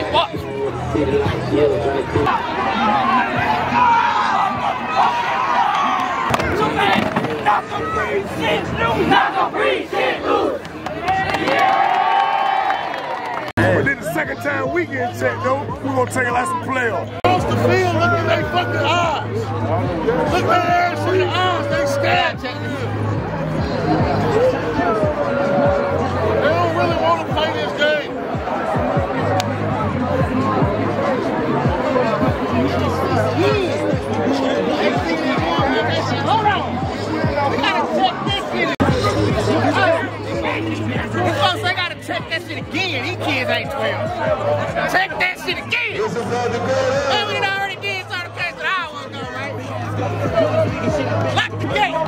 it, what? Not the free shit loose! Not the free shit loose! Yeah! But then the second time we get checked, though, we're gonna take it like some playoffs. Across the field, look at their fucking eyes! Look at their ass in the eyes, they scared checking you. They don't really want to play this game. Hold on! We gotta check this shit again. You folks, I gotta check that shit again. These kids ain't 12. Check that shit again! Well, we done already did something past an hour ago, right? Lock the gate!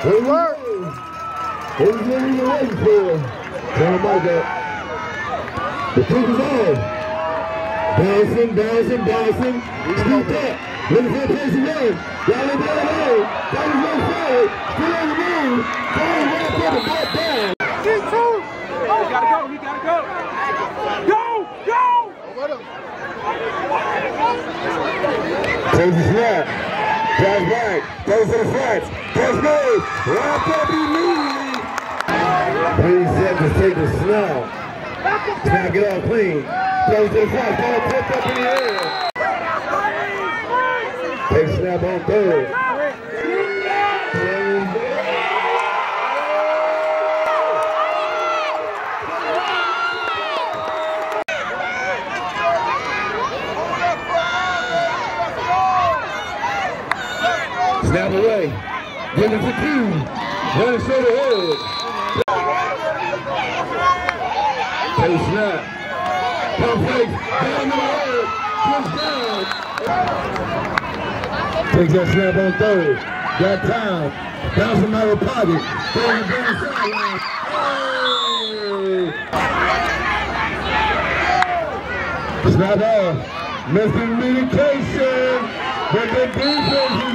Good work. What are you waiting for? The people's on. Dancing, dancing, dancing. Keep that. Let me hear this again. That is no fair. Still on the move. He gotta go, he gotta go. Go, go! Change the snap. Drive back. Goes to the front. That's good. Wrap up immediately. 3 seconds, take the snap. Try to get all clean. Goes to the front. Ball pumped up in the air. Take the snap on third. Snap away. Give it to Q. Run it straight ahead. Take snap. Come fake. Down the head. Push down. Take that snap on third. Got time. Bouncing out of pocket. Down the sideline. Hey. Snap off. Miscommunication. But the defense is on it.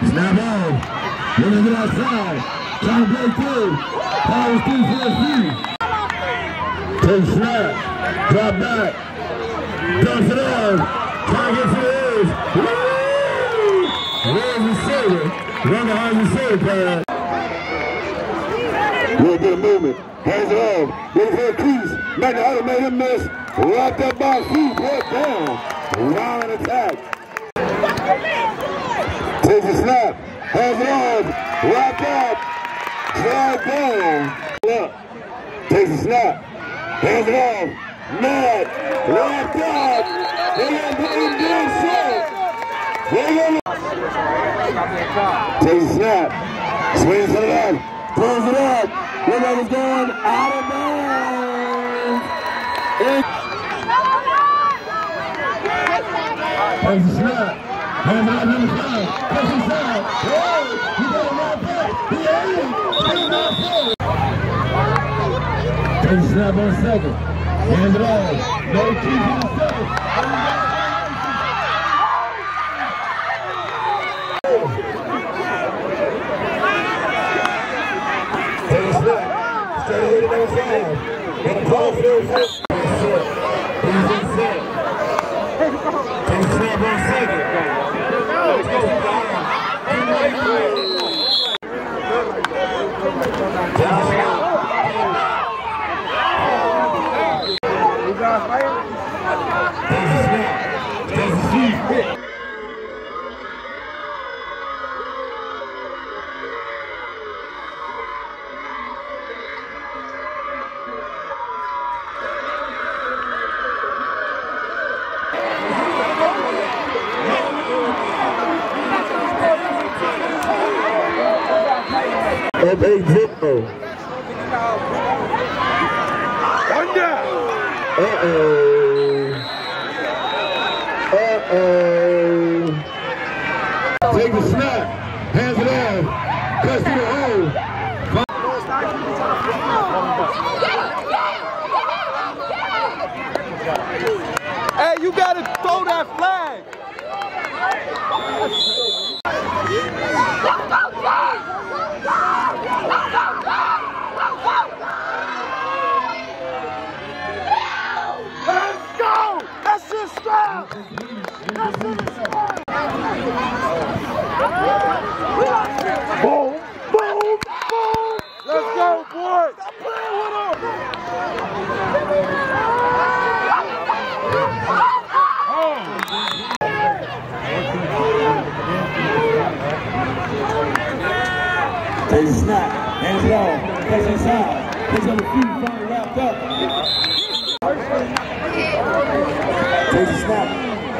Snap on. Let me get outside. Try to break through. Powers through for a few. Take snap. Drop back. Dumps it on. Try to get to the edge. Woo! Where's the saver? Run behind the saver pad. Real good movement. Hands it off. Ready for a piece. Make the other man a mess. Rock that box. He broke down. Round attack. Take the snap. Hands it on. Wrap up. Drive down. Look. Take the snap. Hands it on. Mad. Wrap up. They're going to put him down short. Take the snap. Swings to the left. Throws it up. Look at him going out of bounds. There's a snap. Hands out on the side. Push inside. Hey, you better not back. He ain't in. Take not forward. There's a snap on second. Hands it on. No keys on the second. There's a snap. Straight away to the side. And a ball for those. 8-0. One down. Take the snap. Hands it off. Cuts to the hole. Hey, you gotta throw that flag. Takes a snap, hands it off, cuts inside, puts on the feet, finally wrapped up. Takes a snap,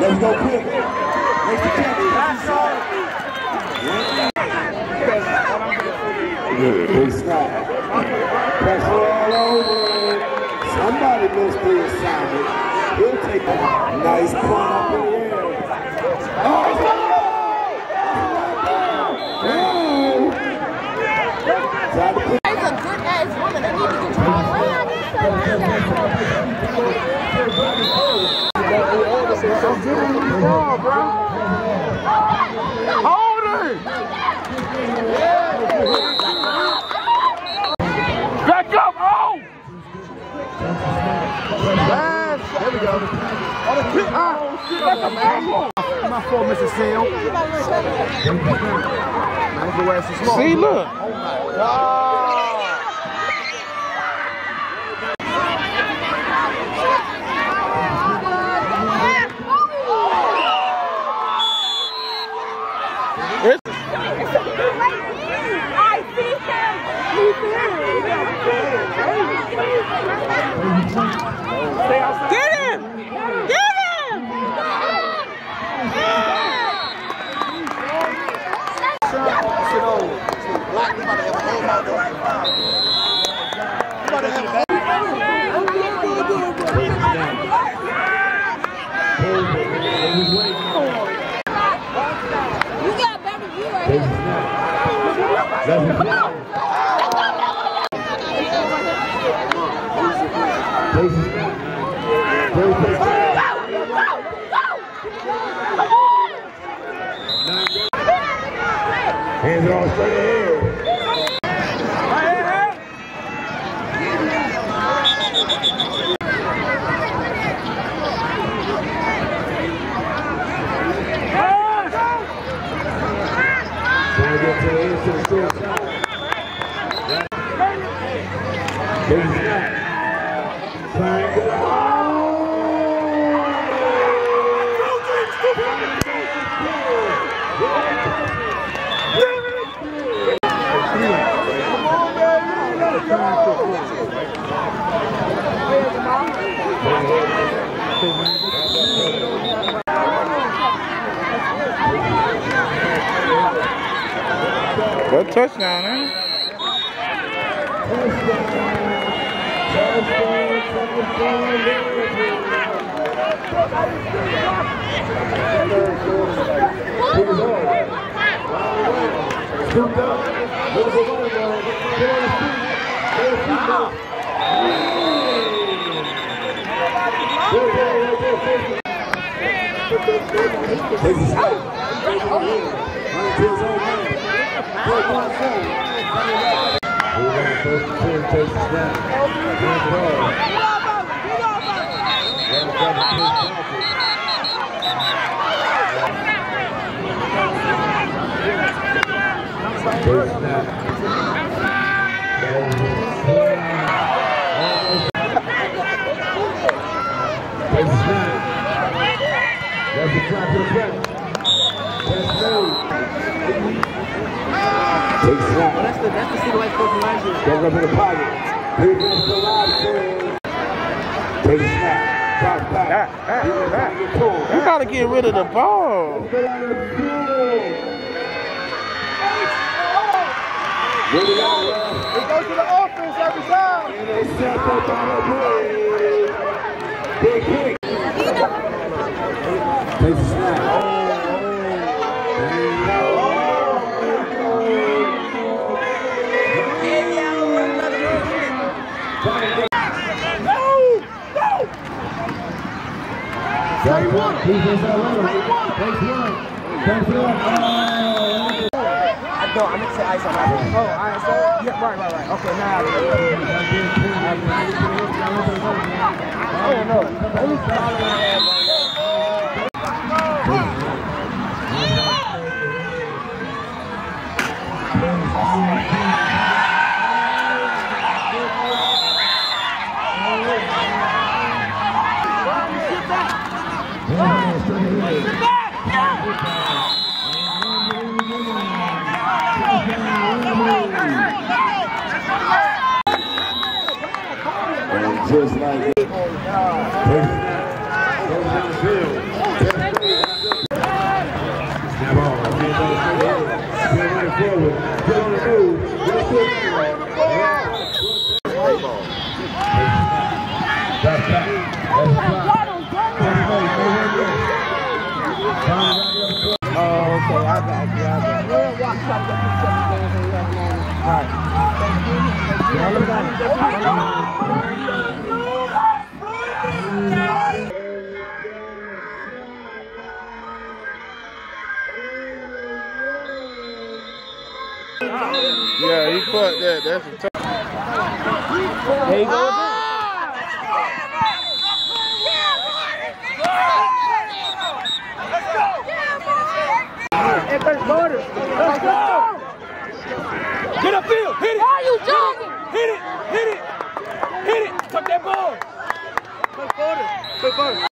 let's go quick. Makes the catch, takes a snap, pressure all over. Somebody missed the assignment. He'll take a nice pull up in the air. Oh, there's a good ass woman that needs to control. Hold it! Back up! Oh! There we go. Oh, that's a my fault, Mr. Seal. See, look. Oh. Get him! Get him! Yeah. Hands it all straight ahead. Good touchdown, man. That's the single way for the goes up in the pocket. Here goes the lobster. Take a snap. Drop back. You gotta get rid of the ball. It goes to the offense every time. Big kick. Takes a snap. I meant to say ice on that. Oh, ice on? Yeah, right. Okay, now I don't know. Get back! Just like it. Yeah, he fucked that. That's a tough. There you go. Let's go. Get upfield. Hit it. Why are you jogging? Hit it. Tuck that ball. Quick border.